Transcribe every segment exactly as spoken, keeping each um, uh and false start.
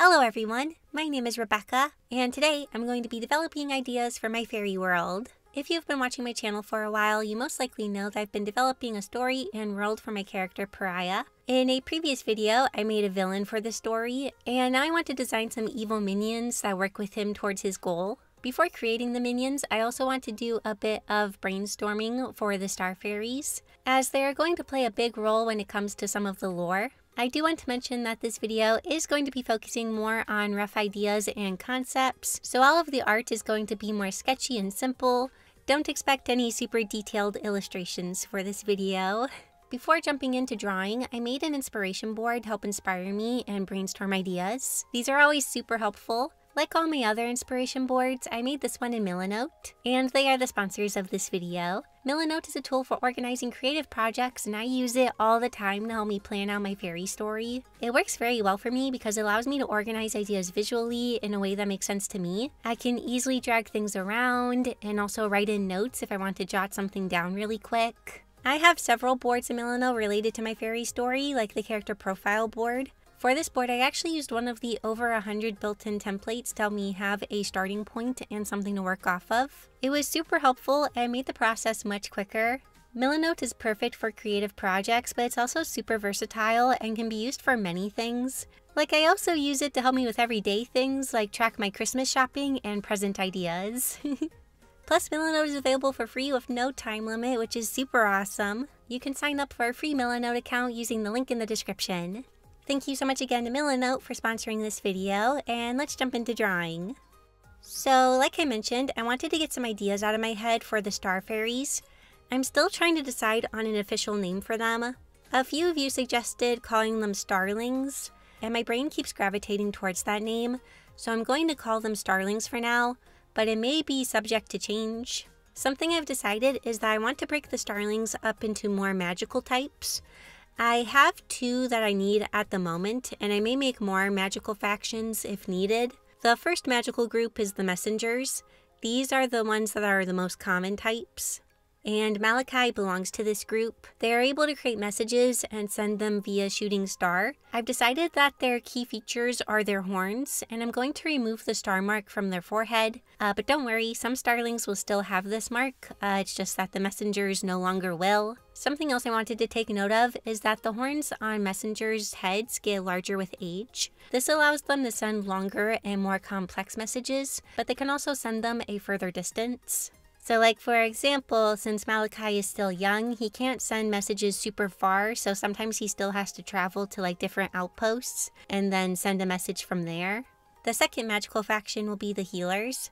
Hello everyone, my name is Rebecca, and today I'm going to be developing ideas for my fairy world. If you've been watching my channel for a while, you most likely know that I've been developing a story and world for my character Pariah. In a previous video, I made a villain for the story, and now I want to design some evil minions that work with him towards his goal. Before creating the minions, I also want to do a bit of brainstorming for the Star Fairies, as they are going to play a big role when it comes to some of the lore. I do want to mention that this video is going to be focusing more on rough ideas and concepts, so all of the art is going to be more sketchy and simple. Don't expect any super detailed illustrations for this video. Before jumping into drawing, I made an inspiration board to help inspire me and brainstorm ideas. These are always super helpful. Like all my other inspiration boards, I made this one in Milanote, and they are the sponsors of this video. Milanote is a tool for organizing creative projects, and I use it all the time to help me plan out my fairy story. It works very well for me because it allows me to organize ideas visually in a way that makes sense to me. I can easily drag things around and also write in notes if I want to jot something down really quick. I have several boards in Milanote related to my fairy story, like the character profile board. For this board, I actually used one of the over one hundred built-in templates to help me have a starting point and something to work off of. It was super helpful and made the process much quicker. Milanote is perfect for creative projects, but it's also super versatile and can be used for many things. Like, I also use it to help me with everyday things, like track my Christmas shopping and present ideas. Plus, Milanote is available for free with no time limit, which is super awesome. You can sign up for a free Milanote account using the link in the description. Thank you so much again to Milanote for sponsoring this video, and let's jump into drawing. So, like I mentioned, I wanted to get some ideas out of my head for the Star Fairies. I'm still trying to decide on an official name for them. A few of you suggested calling them Starlings, and my brain keeps gravitating towards that name, so I'm going to call them Starlings for now, but it may be subject to change. Something I've decided is that I want to break the Starlings up into more magical types. I have two that I need at the moment, and I may make more magical factions if needed. The first magical group is the Messengers. These are the ones that are the most common types, and Malachi belongs to this group. They are able to create messages and send them via shooting star. I've decided that their key features are their horns, and I'm going to remove the star mark from their forehead. Uh, but don't worry, some Starlings will still have this mark, uh, it's just that the Messengers no longer will. Something else I wanted to take note of is that the horns on Messengers' heads get larger with age. This allows them to send longer and more complex messages, but they can also send them a further distance. So, like, for example, since Malachi is still young, he can't send messages super far, so sometimes he still has to travel to, like, different outposts and then send a message from there. The second magical faction will be the Healers.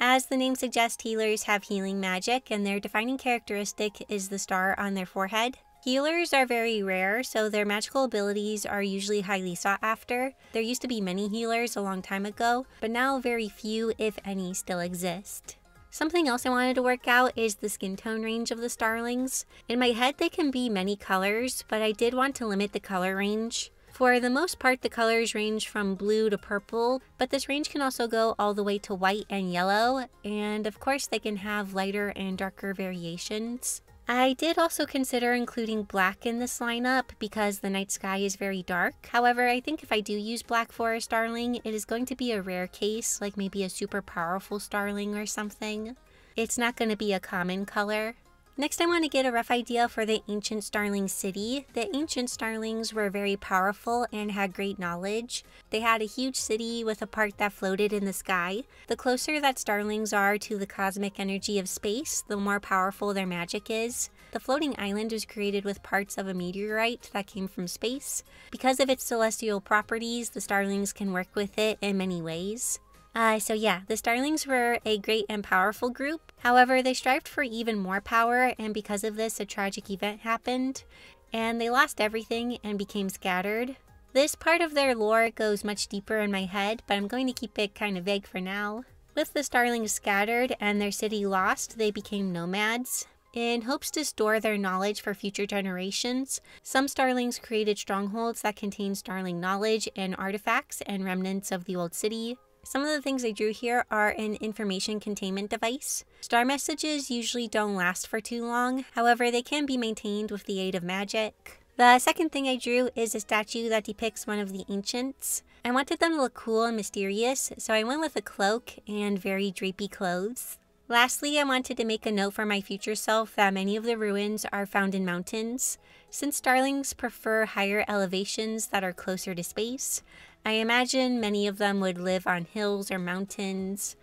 As the name suggests, healers have healing magic, and their defining characteristic is the star on their forehead. Healers are very rare, so their magical abilities are usually highly sought after. There used to be many healers a long time ago, but now very few, if any, still exist. Something else I wanted to work out is the skin tone range of the Starlings. In my head, they can be many colors, but I did want to limit the color range. For the most part, the colors range from blue to purple, but this range can also go all the way to white and yellow, and of course they can have lighter and darker variations. I did also consider including black in this lineup because the night sky is very dark. However, I think if I do use black for a Starling, it is going to be a rare case, like maybe a super powerful Starling or something. It's not going to be a common color. Next, I want to get a rough idea for the ancient Starling city. The ancient Starlings were very powerful and had great knowledge. They had a huge city with a part that floated in the sky. The closer that Starlings are to the cosmic energy of space, the more powerful their magic is. The floating island was created with parts of a meteorite that came from space. Because of its celestial properties, the Starlings can work with it in many ways. Uh, so yeah, the Starlings were a great and powerful group. However, they strived for even more power, and because of this, a tragic event happened, and they lost everything and became scattered. This part of their lore goes much deeper in my head, but I'm going to keep it kind of vague for now. With the Starlings scattered and their city lost, they became nomads. In hopes to store their knowledge for future generations, some Starlings created strongholds that contained Starling knowledge and artifacts and remnants of the old city. Some of the things I drew here are an information containment device. Star messages usually don't last for too long, however they can be maintained with the aid of magic. The second thing I drew is a statue that depicts one of the ancients. I wanted them to look cool and mysterious, so I went with a cloak and very drapey clothes. Lastly, I wanted to make a note for my future self that many of the ruins are found in mountains. Since starlings prefer higher elevations that are closer to space, I imagine many of them would live on hills or mountains,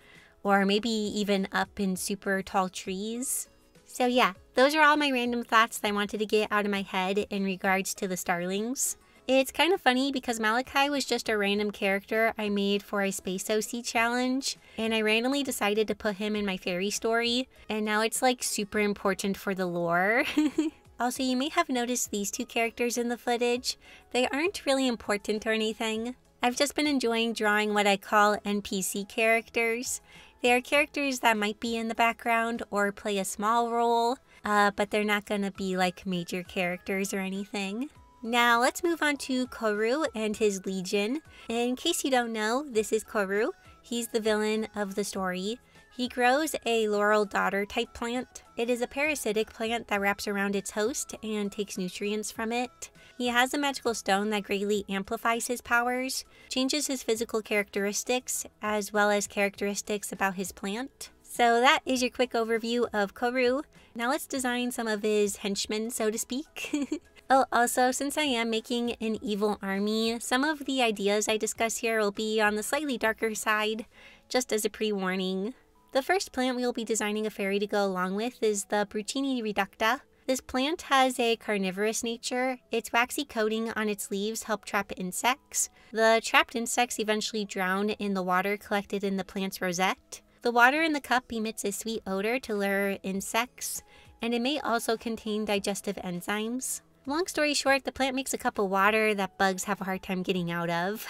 or maybe even up in super tall trees. So yeah, those are all my random thoughts that I wanted to get out of my head in regards to the starlings. It's kind of funny because Malachi was just a random character I made for a Space O C challenge, and I randomly decided to put him in my fairy story, and now it's like super important for the lore. Also, you may have noticed these two characters in the footage. They aren't really important or anything. I've just been enjoying drawing what I call N P C characters. They are characters that might be in the background or play a small role, uh, but they're not gonna be like major characters or anything. Now let's move on to Koru and his legion. In case you don't know, this is Koru. He's the villain of the story. He grows a laurel dodder type plant. It is a parasitic plant that wraps around its host and takes nutrients from it. He has a magical stone that greatly amplifies his powers, changes his physical characteristics, as well as characteristics about his plant. So that is your quick overview of Koru. Now let's design some of his henchmen, so to speak. Oh, also, since I am making an evil army, some of the ideas I discuss here will be on the slightly darker side, just as a pre-warning. The first plant we will be designing a fairy to go along with is the Brocchinia reducta. This plant has a carnivorous nature. Its waxy coating on its leaves help trap insects. The trapped insects eventually drown in the water collected in the plant's rosette. The water in the cup emits a sweet odor to lure insects, and it may also contain digestive enzymes. Long story short, the plant makes a cup of water that bugs have a hard time getting out of.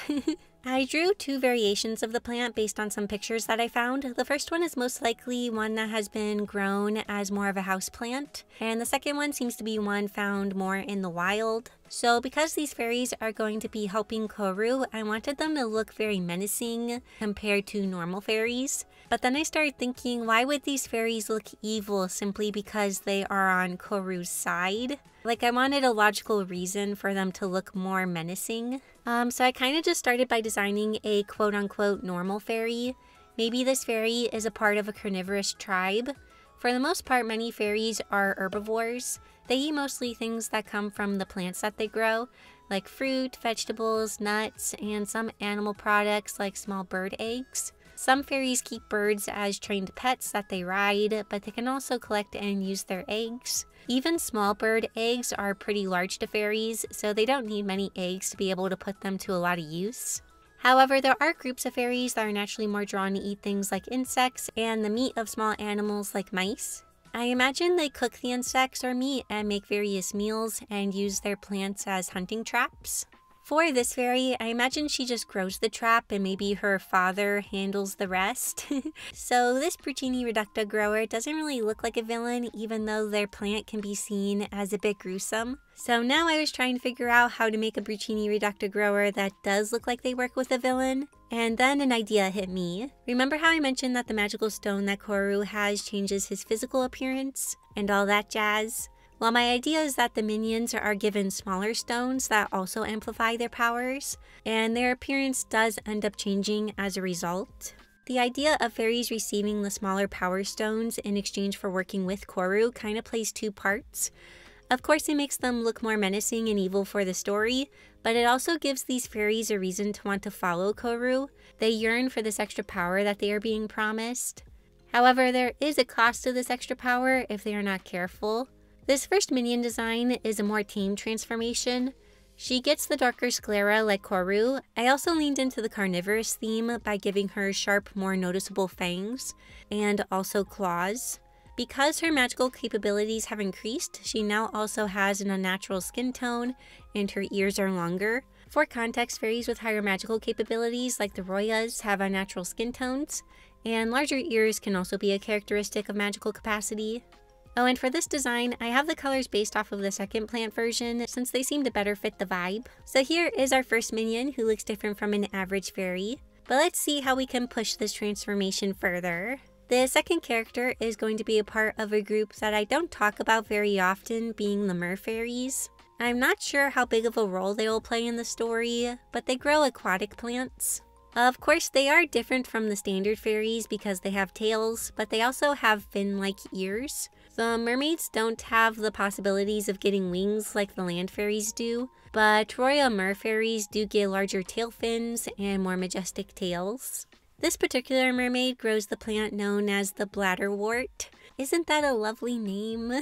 I drew two variations of the plant based on some pictures that I found. The first one is most likely one that has been grown as more of a house plant, and the second one seems to be one found more in the wild. So because these fairies are going to be helping Koru, I wanted them to look very menacing compared to normal fairies. But then I started thinking, why would these fairies look evil simply because they are on Koru's side? Like, I wanted a logical reason for them to look more menacing. Um, so I kind of just started by designing a quote-unquote normal fairy. Maybe this fairy is a part of a carnivorous tribe. For the most part, many fairies are herbivores. They eat mostly things that come from the plants that they grow, like fruit, vegetables, nuts, and some animal products like small bird eggs. Some fairies keep birds as trained pets that they ride, but they can also collect and use their eggs. Even small bird eggs are pretty large to fairies, so they don't need many eggs to be able to put them to a lot of use. However, there are groups of fairies that are naturally more drawn to eat things like insects and the meat of small animals like mice. I imagine they cook the insects or meat and make various meals and use their plants as hunting traps. For this fairy, I imagine she just grows the trap and maybe her father handles the rest. So this Brocchinia reducta grower doesn't really look like a villain, even though their plant can be seen as a bit gruesome. So now I was trying to figure out how to make a Brocchinia reducta grower that does look like they work with a villain. And then an idea hit me. Remember how I mentioned that the magical stone that Koru has changes his physical appearance and all that jazz? Well, my idea is that the minions are given smaller stones that also amplify their powers, and their appearance does end up changing as a result. The idea of fairies receiving the smaller power stones in exchange for working with Koru kind of plays two parts. Of course, it makes them look more menacing and evil for the story, but it also gives these fairies a reason to want to follow Koru. They yearn for this extra power that they are being promised. However, there is a cost to this extra power if they are not careful. This first minion design is a more tame transformation. She gets the darker sclera like Koru. I also leaned into the carnivorous theme by giving her sharp, more noticeable fangs, and also claws. Because her magical capabilities have increased, she now also has an unnatural skin tone, and her ears are longer. For context, fairies with higher magical capabilities, like the Royas, have unnatural skin tones, and larger ears can also be a characteristic of magical capacity. Oh, and for this design, I have the colors based off of the second plant version since they seem to better fit the vibe. So here is our first minion who looks different from an average fairy. But let's see how we can push this transformation further. The second character is going to be a part of a group that I don't talk about very often, being the mer fairies. I'm not sure how big of a role they will play in the story, but they grow aquatic plants. Of course, they are different from the standard fairies because they have tails, but they also have fin-like ears. The mermaids don't have the possibilities of getting wings like the land fairies do, but Royal mer fairies do get larger tail fins and more majestic tails. This particular mermaid grows the plant known as the bladderwort. Isn't that a lovely name?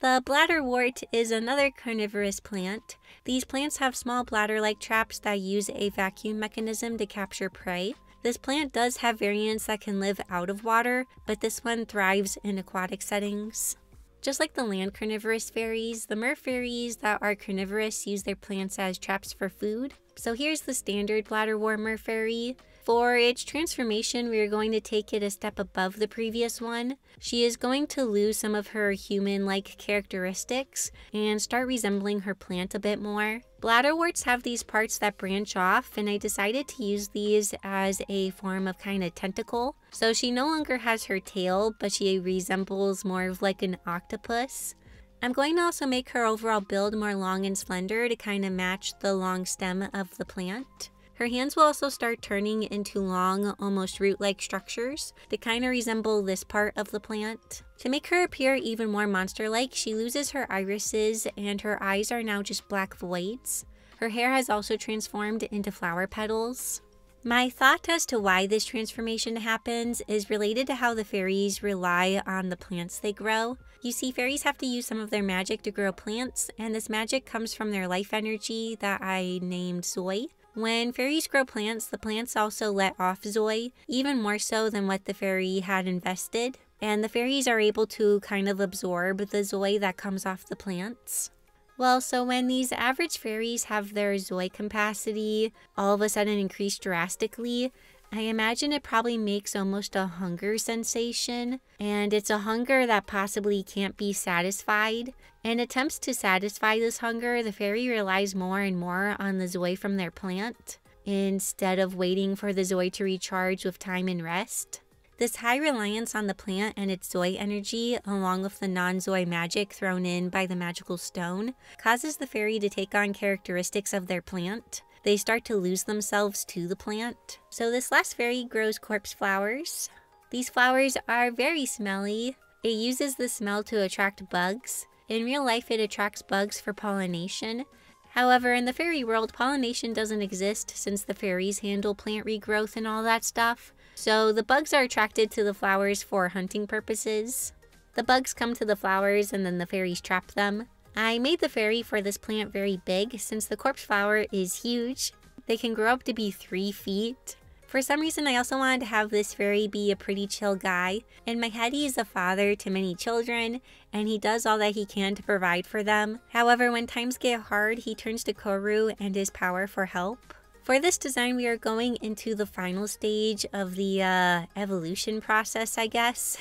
The bladderwort is another carnivorous plant. These plants have small bladder-like traps that use a vacuum mechanism to capture prey. This plant does have variants that can live out of water, but this one thrives in aquatic settings. Just like the land carnivorous fairies, the mer fairies that are carnivorous use their plants as traps for food. So here's the standard bladderwort mer fairy. For its transformation, we are going to take it a step above the previous one. She is going to lose some of her human-like characteristics and start resembling her plant a bit more. Bladderworts have these parts that branch off, and I decided to use these as a form of kind of tentacle. So she no longer has her tail, but she resembles more of like an octopus. I'm going to also make her overall build more long and slender to kind of match the long stem of the plant. Her hands will also start turning into long, almost root-like structures that kind of resemble this part of the plant. To make her appear even more monster-like, she loses her irises and her eyes are now just black voids. Her hair has also transformed into flower petals. My thought as to why this transformation happens is related to how the fairies rely on the plants they grow. You see, fairies have to use some of their magic to grow plants, and this magic comes from their life energy that I named Zoe. When fairies grow plants, the plants also let off Zoe, even more so than what the fairy had invested, and the fairies are able to kind of absorb the Zoe that comes off the plants. Well, so when these average fairies have their Zoe capacity all of a sudden increase drastically, I imagine it probably makes almost a hunger sensation, and it's a hunger that possibly can't be satisfied. In attempts to satisfy this hunger, the fairy relies more and more on the Zoe from their plant, instead of waiting for the Zoe to recharge with time and rest. This high reliance on the plant and its Zoe energy, along with the non-Zoe magic thrown in by the magical stone, causes the fairy to take on characteristics of their plant. They start to lose themselves to the plant. So this last fairy grows corpse flowers. These flowers are very smelly. It uses the smell to attract bugs. In real life, it attracts bugs for pollination. However, in the fairy world, pollination doesn't exist since the fairies handle plant regrowth and all that stuff. So the bugs are attracted to the flowers for hunting purposes. The bugs come to the flowers and then the fairies trap them. I made the fairy for this plant very big since the corpse flower is huge. They can grow up to be three feet. For some reason, I also wanted to have this fairy be a pretty chill guy. In my head, he is a father to many children, and he does all that he can to provide for them. However, when times get hard, he turns to Koru and his power for help. For this design, we are going into the final stage of the uh, evolution process, I guess.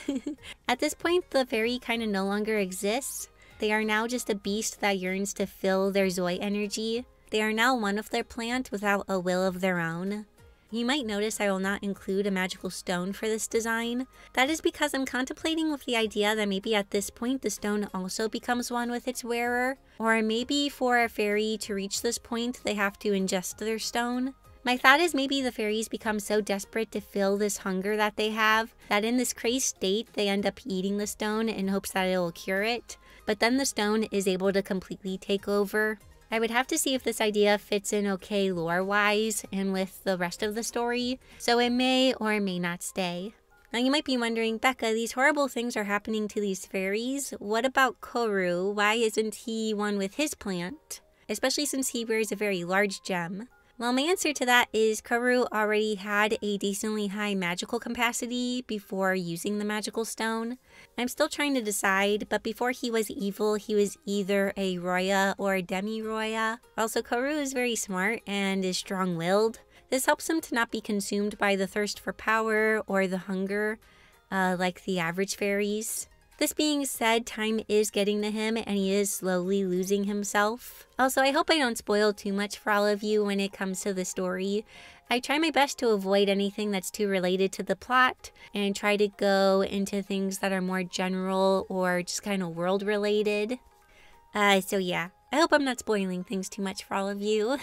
At this point, the fairy kind of no longer exists. They are now just a beast that yearns to fill their Zoe energy. They are now one of their plant without a will of their own. You might notice I will not include a magical stone for this design. That is because I'm contemplating with the idea that maybe at this point the stone also becomes one with its wearer, or maybe for a fairy to reach this point they have to ingest their stone. My thought is maybe the fairies become so desperate to fill this hunger that they have, that in this crazed state they end up eating the stone in hopes that it will cure it, but then the stone is able to completely take over. I would have to see if this idea fits in okay lore-wise and with the rest of the story, so it may or may not stay. Now you might be wondering, Becca, these horrible things are happening to these fairies. What about Koru? Why isn't he one with his plant? Especially since he wears a very large gem. Well, my answer to that is Koru already had a decently high magical capacity before using the magical stone. I'm still trying to decide, but before he was evil, he was either a Roya or a demi-Roya. Also, Koru is very smart and is strong-willed. This helps him to not be consumed by the thirst for power or the hunger, uh, like the average fairies. This being said, time is getting to him and he is slowly losing himself. Also, I hope I don't spoil too much for all of you when it comes to the story. I try my best to avoid anything that's too related to the plot and try to go into things that are more general or just kind of world related. Uh, so yeah, I hope I'm not spoiling things too much for all of you.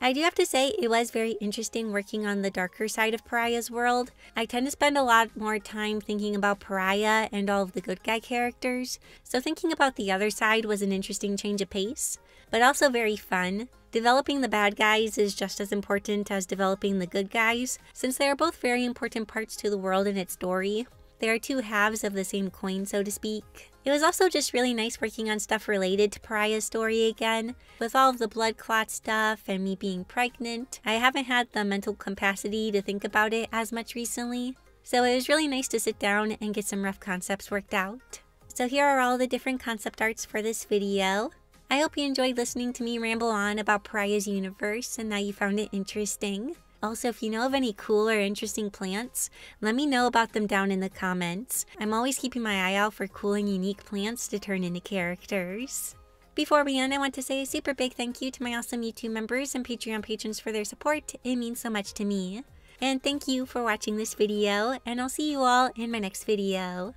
I do have to say it was very interesting working on the darker side of Pariah's world. I tend to spend a lot more time thinking about Pariah and all of the good guy characters, so thinking about the other side was an interesting change of pace, but also very fun. Developing the bad guys is just as important as developing the good guys, since they are both very important parts to the world and its story. They are two halves of the same coin, so to speak. It was also just really nice working on stuff related to Pariah's story again. With all of the blood clot stuff and me being pregnant, I haven't had the mental capacity to think about it as much recently, so it was really nice to sit down and get some rough concepts worked out. So here are all the different concept arts for this video. I hope you enjoyed listening to me ramble on about Pariah's universe and that you found it interesting. Also, if you know of any cool or interesting plants, let me know about them down in the comments. I'm always keeping my eye out for cool and unique plants to turn into characters. Before we end, I want to say a super big thank you to my awesome YouTube members and Patreon patrons for their support. It means so much to me. And thank you for watching this video, and I'll see you all in my next video.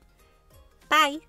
Bye!